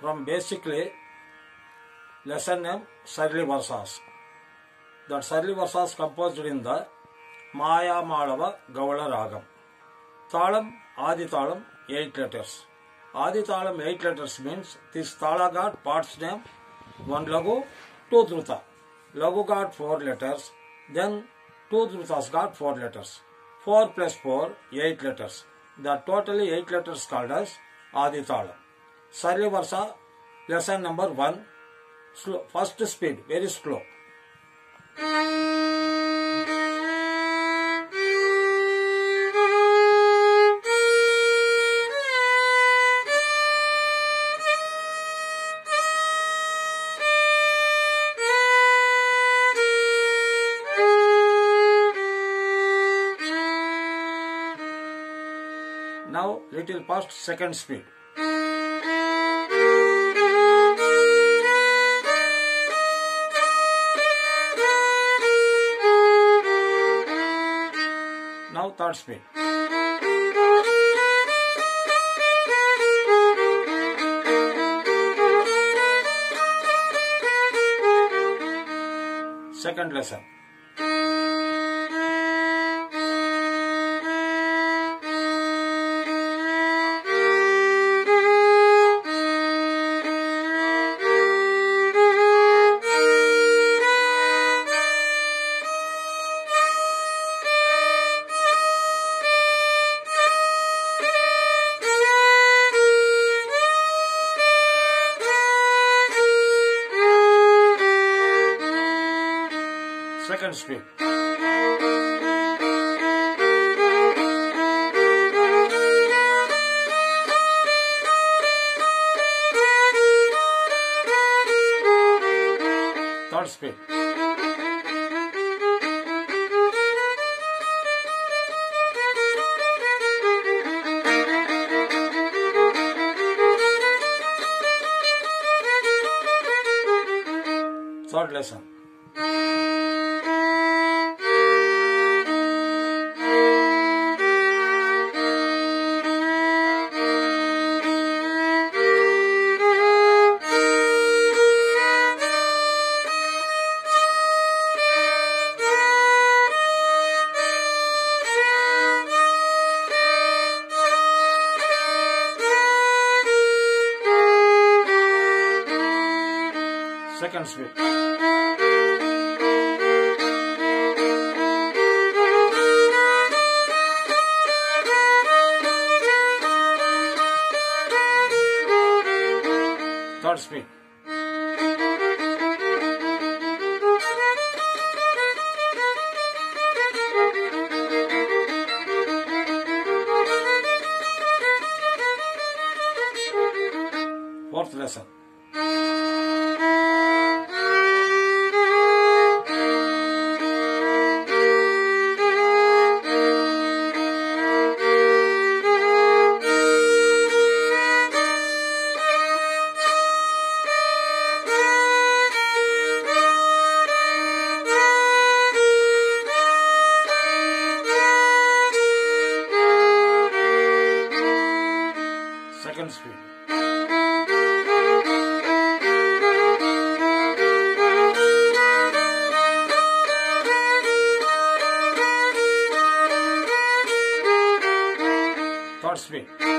From basically lesson name Sarali Varisai. That Sarali Varisai composed in the Māyā Mālava Gavala Rāgam. Thālam, Adi Talam, 8 letters. Adi Talam 8 letters means this Thala got parts name 1 Lagu, 2 Dhruta. Lagu got 4 letters, then 2 Dhrutas got 4 letters. 4 plus 4, 8 letters. The totally 8 letters called as Adi Talam. Sarali Varisai, lesson number 1, slow, first speed, very slow. Now little past second speed. Now third speed. Second lesson. Second speed. Third speed. Third lesson. Second speed. Third speed. Fourth lesson. Second speed. Third speed.